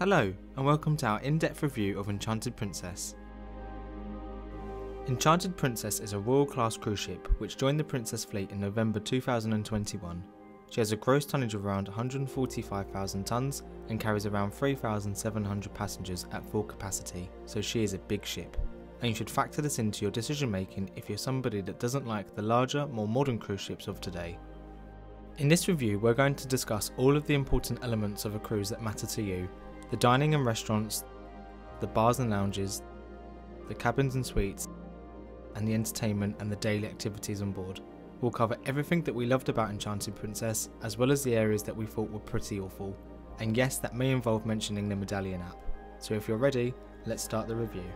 Hello and welcome to our in-depth review of Enchanted Princess. Enchanted Princess is a Royal Class cruise ship which joined the Princess fleet in November 2021. She has a gross tonnage of around 145,000 tonnes and carries around 3,700 passengers at full capacity, so she is a big ship. And you should factor this into your decision making if you're somebody that doesn't like the larger, more modern cruise ships of today. In this review we're going to discuss all of the important elements of a cruise that matter to you: the dining and restaurants, the bars and lounges, the cabins and suites, and the entertainment and the daily activities on board. We'll cover everything that we loved about Enchanted Princess, as well as the areas that we thought were pretty awful. And yes, that may involve mentioning the Medallion app. So if you're ready, let's start the review.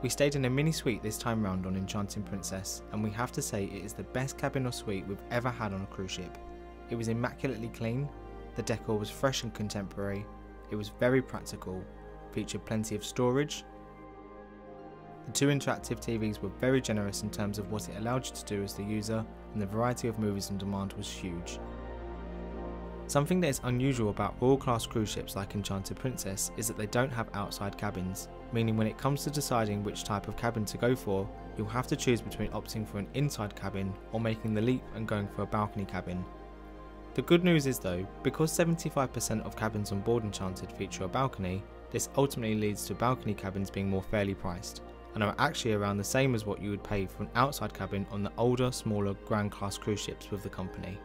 We stayed in a mini suite this time round on Enchanted Princess, and we have to say it is the best cabin or suite we've ever had on a cruise ship. It was immaculately clean, the decor was fresh and contemporary, it was very practical, featured plenty of storage. The two interactive TVs were very generous in terms of what it allowed you to do as the user, and the variety of movies on demand was huge. Something that is unusual about Royal Class cruise ships like Enchanted Princess is that they don't have outside cabins, meaning when it comes to deciding which type of cabin to go for, you'll have to choose between opting for an inside cabin or making the leap and going for a balcony cabin. The good news is though, because 75% of cabins on board Enchanted feature a balcony, this ultimately leads to balcony cabins being more fairly priced, and are actually around the same as what you would pay for an outside cabin on the older, smaller Grand Class cruise ships with the company.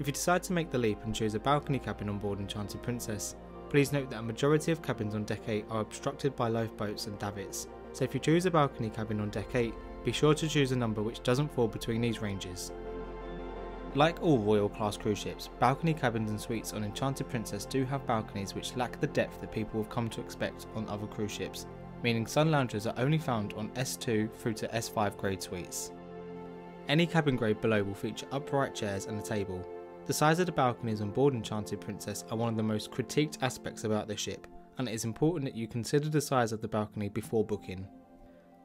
If you decide to make the leap and choose a balcony cabin on board Enchanted Princess, please note that a majority of cabins on Deck 8 are obstructed by lifeboats and davits, so if you choose a balcony cabin on Deck 8, be sure to choose a number which doesn't fall between these ranges. Like all Royal Class cruise ships, balcony cabins and suites on Enchanted Princess do have balconies which lack the depth that people have come to expect on other cruise ships, meaning sun loungers are only found on S2 through to S5 grade suites. Any cabin grade below will feature upright chairs and a table. The size of the balconies on board Enchanted Princess are one of the most critiqued aspects about this ship, and it is important that you consider the size of the balcony before booking.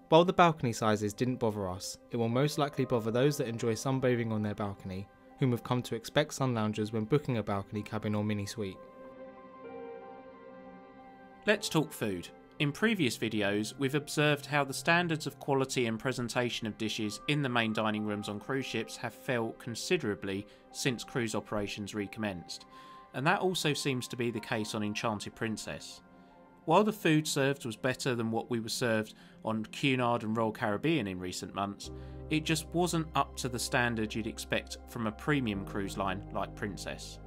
While the balcony sizes didn't bother us, it will most likely bother those that enjoy sunbathing on their balcony, whom have come to expect sun loungers when booking a balcony cabin or mini suite. Let's talk food. In previous videos, we've observed how the standards of quality and presentation of dishes in the main dining rooms on cruise ships have fell considerably since cruise operations recommenced, and that also seems to be the case on Enchanted Princess. While the food served was better than what we were served on Cunard and Royal Caribbean in recent months, it just wasn't up to the standard you'd expect from a premium cruise line like Princess.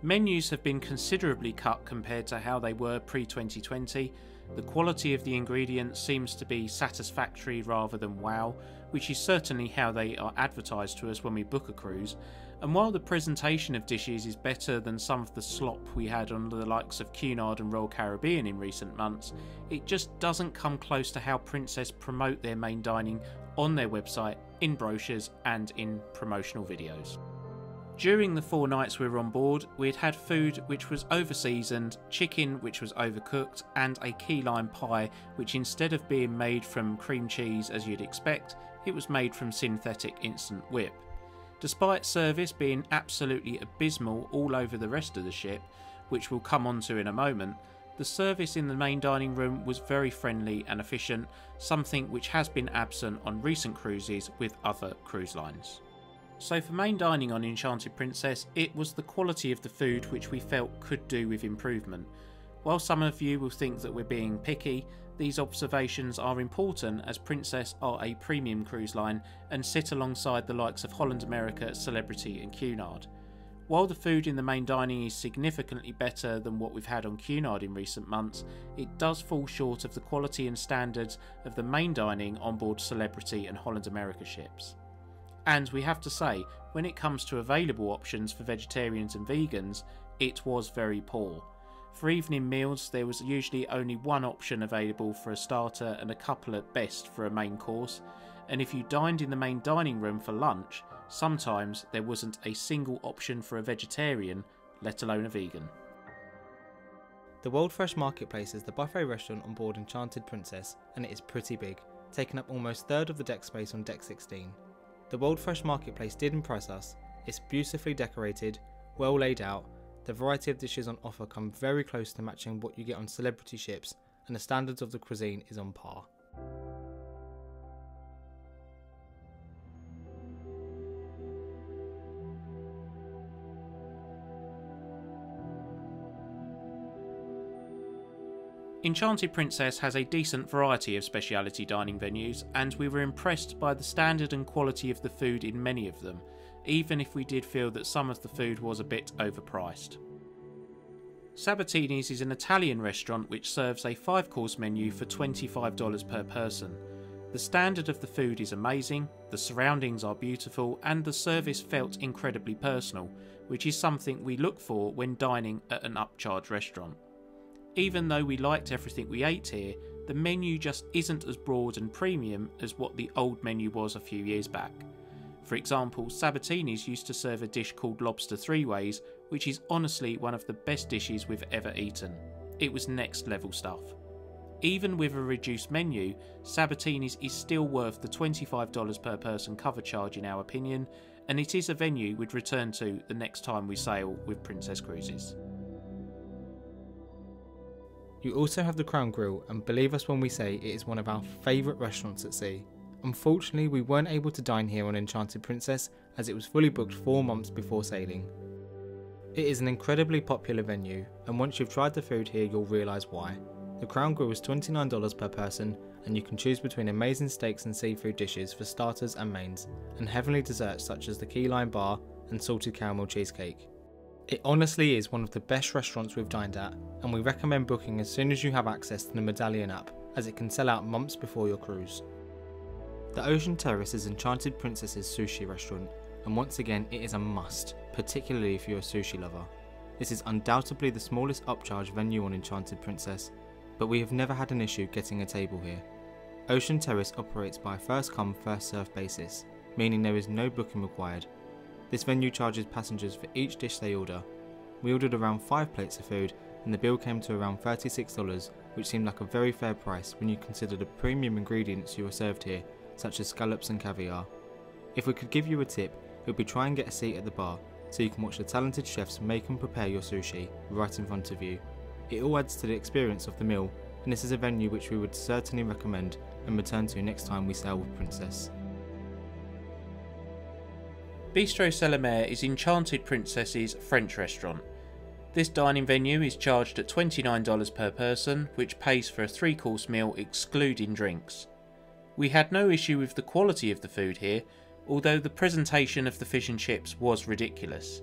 Menus have been considerably cut compared to how they were pre-2020, the quality of the ingredients seems to be satisfactory rather than wow, which is certainly how they are advertised to us when we book a cruise, and while the presentation of dishes is better than some of the slop we had on the likes of Cunard and Royal Caribbean in recent months, it just doesn't come close to how Princess promote their main dining on their website, in brochures and in promotional videos. During the 4 nights we were on board, we'd had food which was over-seasoned, chicken which was overcooked, and a key lime pie which, instead of being made from cream cheese as you'd expect, it was made from synthetic instant whip. Despite service being absolutely abysmal all over the rest of the ship, which we'll come onto in a moment, the service in the main dining room was very friendly and efficient, something which has been absent on recent cruises with other cruise lines. So for main dining on Enchanted Princess, it was the quality of the food which we felt could do with improvement. While some of you will think that we're being picky, these observations are important as Princess are a premium cruise line and sit alongside the likes of Holland America, Celebrity and Cunard. While the food in the main dining is significantly better than what we've had on Cunard in recent months, it does fall short of the quality and standards of the main dining on board Celebrity and Holland America ships. And we have to say, when it comes to available options for vegetarians and vegans, it was very poor. For evening meals, there was usually only one option available for a starter and a couple at best for a main course, and if you dined in the main dining room for lunch, sometimes there wasn't a single option for a vegetarian, let alone a vegan. The World Fresh Marketplace is the buffet restaurant on board Enchanted Princess, and it is pretty big, taking up almost a third of the deck space on Deck 16. The World Fresh Marketplace did impress us. It's beautifully decorated, well laid out, the variety of dishes on offer come very close to matching what you get on Celebrity ships, and the standards of the cuisine is on par. Enchanted Princess has a decent variety of speciality dining venues, and we were impressed by the standard and quality of the food in many of them, even if we did feel that some of the food was a bit overpriced. Sabatini's is an Italian restaurant which serves a 5-course menu for $25 per person. The standard of the food is amazing, the surroundings are beautiful, and the service felt incredibly personal, which is something we look for when dining at an upcharge restaurant. Even though we liked everything we ate here, the menu just isn't as broad and premium as what the old menu was a few years back. For example, Sabatini's used to serve a dish called lobster three ways, which is honestly one of the best dishes we've ever eaten. It was next level stuff. Even with a reduced menu, Sabatini's is still worth the $25 per person cover charge in our opinion, and it is a venue we'd return to the next time we sail with Princess Cruises. You also have the Crown Grill, and believe us when we say it is one of our favourite restaurants at sea. Unfortunately, we weren't able to dine here on Enchanted Princess as it was fully booked 4 months before sailing. It is an incredibly popular venue, and once you've tried the food here you'll realise why. The Crown Grill is $29 per person, and you can choose between amazing steaks and seafood dishes for starters and mains, and heavenly desserts such as the key lime bar and salted caramel cheesecake. It honestly is one of the best restaurants we've dined at, and we recommend booking as soon as you have access to the Medallion app, as it can sell out months before your cruise. The Ocean Terrace is Enchanted Princess's sushi restaurant, and once again it is a must, particularly if you're a sushi lover. This is undoubtedly the smallest upcharge venue on Enchanted Princess, but we have never had an issue getting a table here. Ocean Terrace operates by a first-come, first-served basis, meaning there is no booking required. This venue charges passengers for each dish they order. We ordered around 5 plates of food and the bill came to around $36, which seemed like a very fair price when you consider the premium ingredients you were served here, such as scallops and caviar. If we could give you a tip, it would be try and get a seat at the bar, so you can watch the talented chefs make and prepare your sushi right in front of you. It all adds to the experience of the meal, and this is a venue which we would certainly recommend and return to next time we sail with Princess. Bistro Sur La Mer is Enchanted Princess's French restaurant. This dining venue is charged at $29 per person, which pays for a 3-course meal excluding drinks. We had no issue with the quality of the food here, although the presentation of the fish and chips was ridiculous.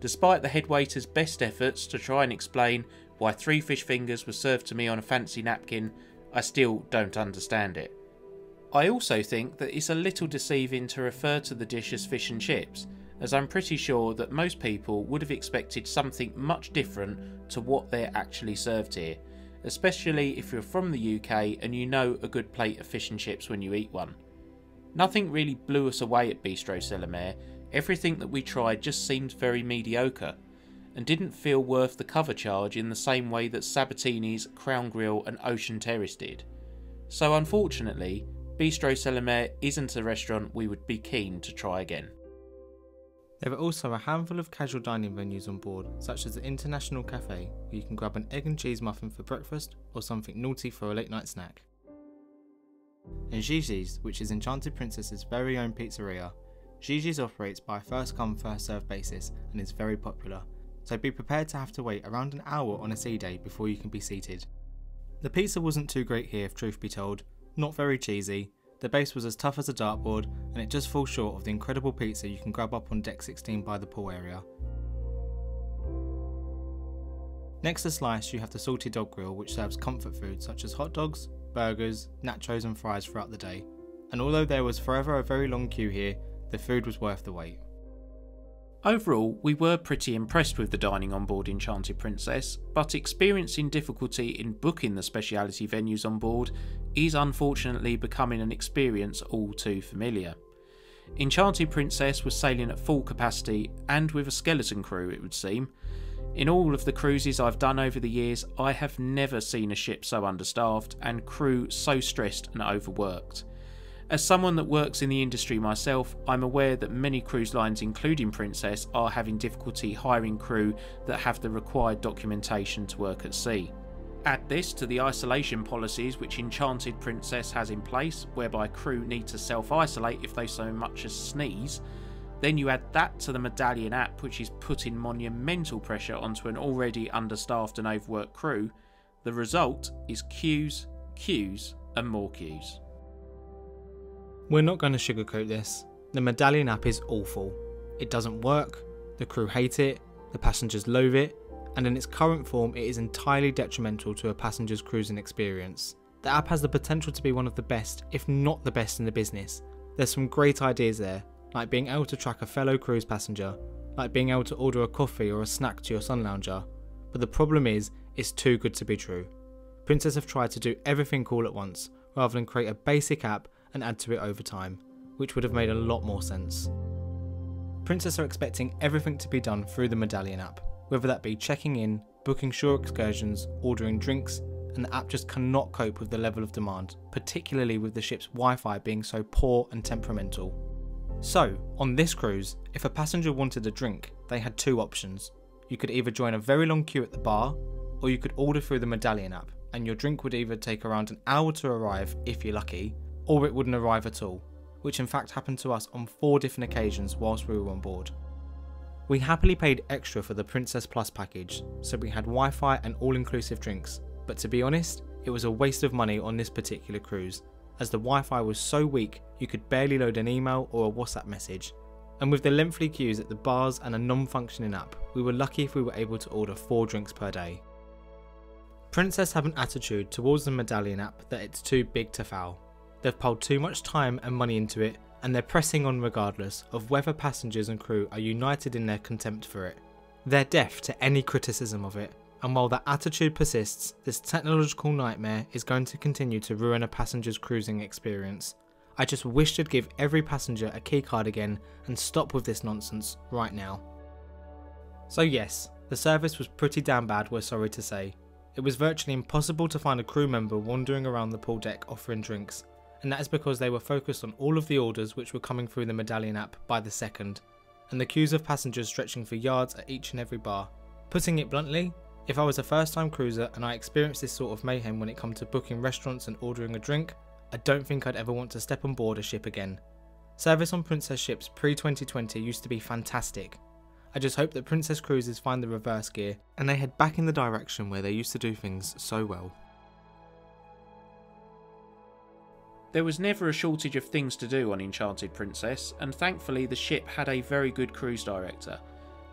Despite the headwaiter's best efforts to try and explain why 3 fish fingers were served to me on a fancy napkin, I still don't understand it. I also think that it's a little deceiving to refer to the dish as fish and chips, as I'm pretty sure that most people would have expected something much different to what they're actually served here, especially if you're from the UK and you know a good plate of fish and chips when you eat one. Nothing really blew us away at Bistro Sur La Mer, everything that we tried just seemed very mediocre, and didn't feel worth the cover charge in the same way that Sabatini's, Crown Grill and Ocean Terrace did. So unfortunately, Bistro Sur La Mer isn't a restaurant we would be keen to try again. There are also a handful of casual dining venues on board, such as the International Café, where you can grab an egg and cheese muffin for breakfast or something naughty for a late night snack. And Gigi's, which is Enchanted Princess's very own pizzeria. Gigi's operates by a first-come, first-served basis and is very popular, so be prepared to have to wait around an hour on a sea day before you can be seated. The pizza wasn't too great here if truth be told, not very cheesy, the base was as tough as a dartboard, and it just falls short of the incredible pizza you can grab up on deck 16 by the pool area. Next to Slice you have the Salty Dog Grill, which serves comfort food such as hot dogs, burgers, nachos and fries throughout the day, and although there was forever a very long queue here, the food was worth the wait. Overall, we were pretty impressed with the dining on board Enchanted Princess, but experiencing difficulty in booking the speciality venues on board is unfortunately becoming an experience all too familiar. Enchanted Princess was sailing at full capacity and with a skeleton crew, it would seem. In all of the cruises I've done over the years, I have never seen a ship so understaffed and crew so stressed and overworked. As someone that works in the industry myself, I'm aware that many cruise lines, including Princess, are having difficulty hiring crew that have the required documentation to work at sea. Add this to the isolation policies which Enchanted Princess has in place, whereby crew need to self-isolate if they so much as sneeze. Then you add that to the Medallion app, which is putting monumental pressure onto an already understaffed and overworked crew. The result is queues, queues and more queues. We're not going to sugarcoat this. The Medallion app is awful. It doesn't work, the crew hate it, the passengers loathe it, and in its current form it is entirely detrimental to a passenger's cruising experience. The app has the potential to be one of the best, if not the best in the business. There's some great ideas there, like being able to track a fellow cruise passenger, like being able to order a coffee or a snack to your sun lounger, but the problem is, it's too good to be true. Princess have tried to do everything all at once, rather than create a basic app and add to it over time, which would have made a lot more sense. Princess are expecting everything to be done through the Medallion app, whether that be checking in, booking shore excursions, ordering drinks, and the app just cannot cope with the level of demand, particularly with the ship's Wi-Fi being so poor and temperamental. So, on this cruise, if a passenger wanted a drink, they had two options. You could either join a very long queue at the bar, or you could order through the Medallion app, and your drink would either take around an hour to arrive, if you're lucky, or it wouldn't arrive at all, which in fact happened to us on 4 different occasions whilst we were on board. We happily paid extra for the Princess Plus package, so we had Wi-Fi and all-inclusive drinks, but to be honest, it was a waste of money on this particular cruise, as the Wi-Fi was so weak you could barely load an email or a WhatsApp message, and with the lengthy queues at the bars and a non-functioning app, we were lucky if we were able to order 4 drinks per day. Princess have an attitude towards the Medallion app that it's too big to fail. They've pulled too much time and money into it, and they're pressing on regardless of whether passengers and crew are united in their contempt for it. They're deaf to any criticism of it, and while that attitude persists, this technological nightmare is going to continue to ruin a passenger's cruising experience. I just wish they'd give every passenger a keycard again and stop with this nonsense right now. So yes, the service was pretty damn bad, we're sorry to say. It was virtually impossible to find a crew member wandering around the pool deck offering drinks, and that is because they were focused on all of the orders which were coming through the Medallion app by the second, and the queues of passengers stretching for yards at each and every bar. Putting it bluntly, if I was a first-time cruiser and I experienced this sort of mayhem when it comes to booking restaurants and ordering a drink, I don't think I'd ever want to step on board a ship again. Service on Princess ships pre-2020 used to be fantastic. I just hope that Princess Cruises find the reverse gear and they head back in the direction where they used to do things so well. There was never a shortage of things to do on Enchanted Princess, and thankfully the ship had a very good cruise director.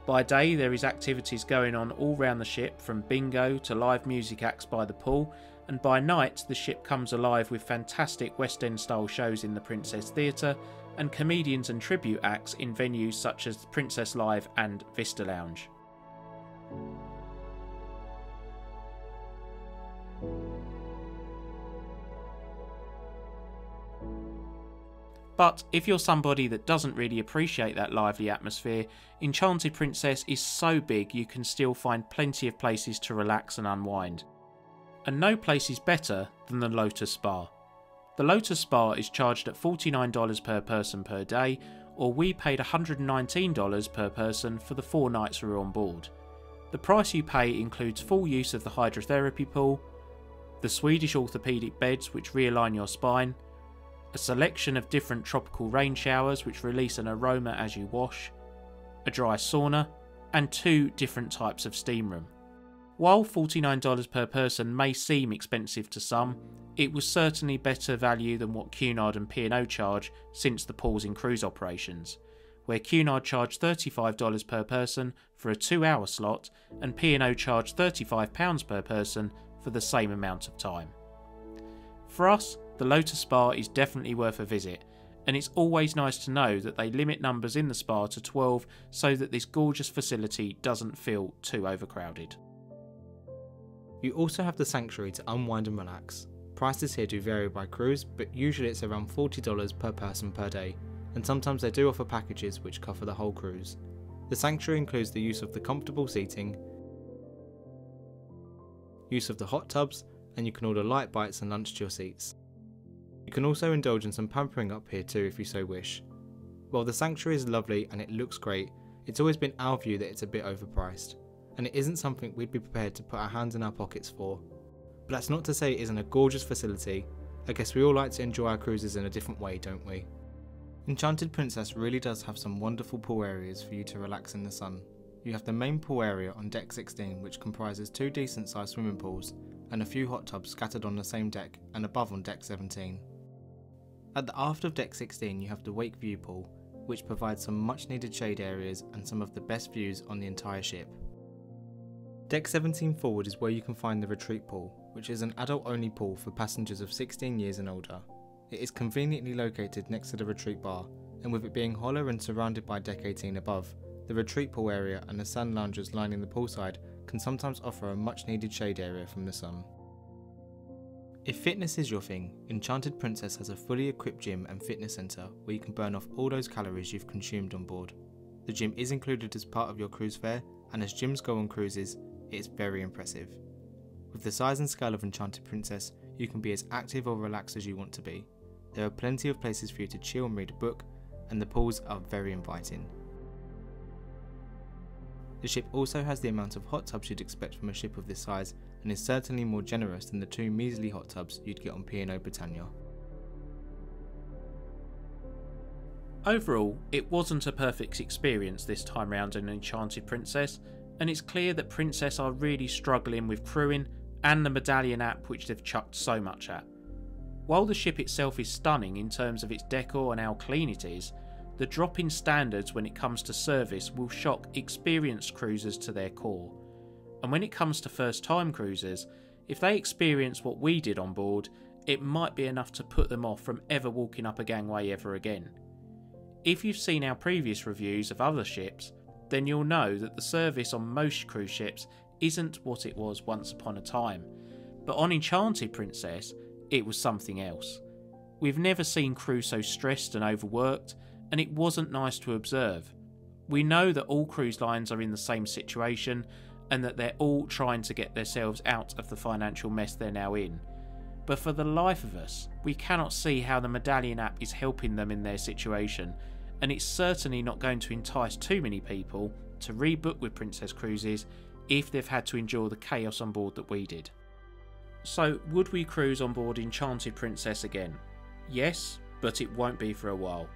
By day there is activities going on all round the ship, from bingo to live music acts by the pool, and by night the ship comes alive with fantastic West End style shows in the Princess Theatre and comedians and tribute acts in venues such as Princess Live and Vista Lounge. But if you're somebody that doesn't really appreciate that lively atmosphere, Enchanted Princess is so big you can still find plenty of places to relax and unwind. And no place is better than the Lotus Spa. The Lotus Spa is charged at $49 per person per day, or we paid $119 per person for the 4 nights we were on board. The price you pay includes full use of the hydrotherapy pool, the Swedish orthopaedic beds which realign your spine, a selection of different tropical rain showers which release an aroma as you wash, a dry sauna, and 2 different types of steam room. While $49 per person may seem expensive to some, it was certainly better value than what Cunard and P&O charge since the pause in cruise operations, where Cunard charged $35 per person for a 2-hour slot and P&O charged £35 per person for the same amount of time. For us, the Lotus Spa is definitely worth a visit, and it's always nice to know that they limit numbers in the spa to 12 so that this gorgeous facility doesn't feel too overcrowded. You also have the sanctuary to unwind and relax. Prices here do vary by cruise, but usually it's around $40 per person per day, and sometimes they do offer packages which cover the whole cruise. The sanctuary includes the use of the comfortable seating, use of the hot tubs, and you can order light bites and lunch to your seats. You can also indulge in some pampering up here too if you so wish. While the sanctuary is lovely and it looks great, it's always been our view that it's a bit overpriced, and it isn't something we'd be prepared to put our hands in our pockets for. But that's not to say it isn't a gorgeous facility. I guess we all like to enjoy our cruises in a different way, don't we? Enchanted Princess really does have some wonderful pool areas for you to relax in the sun. You have the main pool area on deck 16, which comprises two decent sized swimming pools and a few hot tubs scattered on the same deck and above on deck 17. At the aft of deck 16 you have the Wake View Pool, which provides some much needed shade areas and some of the best views on the entire ship. Deck 17 forward is where you can find the Retreat Pool, which is an adult only pool for passengers of 16 years and older. It is conveniently located next to the Retreat Bar, and with it being hollow and surrounded by deck 18 above, the Retreat Pool area and the sand loungers lining the poolside can sometimes offer a much needed shade area from the sun. If fitness is your thing, Enchanted Princess has a fully equipped gym and fitness centre where you can burn off all those calories you've consumed on board. The gym is included as part of your cruise fare, and as gyms go on cruises, it's very impressive. With the size and scale of Enchanted Princess, you can be as active or relaxed as you want to be. There are plenty of places for you to chill and read a book, and the pools are very inviting. The ship also has the amount of hot tubs you'd expect from a ship of this size, and is certainly more generous than the two measly hot tubs you'd get on P&O Britannia. Overall, it wasn't a perfect experience this time round in Enchanted Princess, and it's clear that Princess are really struggling with crewing and the Medallion app, which they've chucked so much at. While the ship itself is stunning in terms of its decor and how clean it is, the drop in standards when it comes to service will shock experienced cruisers to their core. And when it comes to first time cruisers, if they experience what we did on board, it might be enough to put them off from ever walking up a gangway ever again. If you've seen our previous reviews of other ships, then you'll know that the service on most cruise ships isn't what it was once upon a time, but on Enchanted Princess, it was something else. We've never seen crew so stressed and overworked, and it wasn't nice to observe. We know that all cruise lines are in the same situation, and that they're all trying to get themselves out of the financial mess they're now in. But for the life of us, we cannot see how the Medallion app is helping them in their situation, and it's certainly not going to entice too many people to rebook with Princess Cruises if they've had to endure the chaos on board that we did. So would we cruise on board Enchanted Princess again? Yes, but it won't be for a while.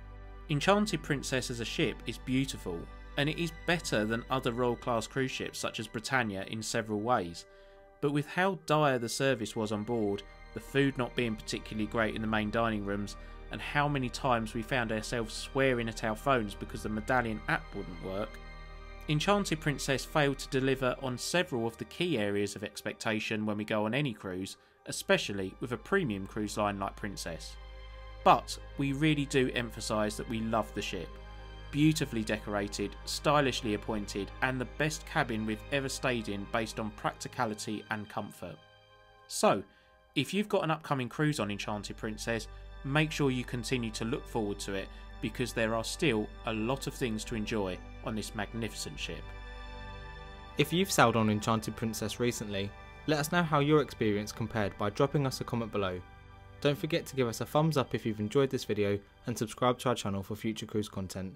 Enchanted Princess as a ship is beautiful, and it is better than other Royal Class cruise ships such as Britannia in several ways, but with how dire the service was on board, the food not being particularly great in the main dining rooms, and how many times we found ourselves swearing at our phones because the Medallion app wouldn't work, Enchanted Princess failed to deliver on several of the key areas of expectation when we go on any cruise, especially with a premium cruise line like Princess. But we really do emphasise that we love the ship. Beautifully decorated, stylishly appointed, and the best cabin we've ever stayed in based on practicality and comfort. So, if you've got an upcoming cruise on Enchanted Princess, make sure you continue to look forward to it, because there are still a lot of things to enjoy on this magnificent ship. If you've sailed on Enchanted Princess recently, let us know how your experience compared by dropping us a comment below. Don't forget to give us a thumbs up if you've enjoyed this video, and subscribe to our channel for future cruise content.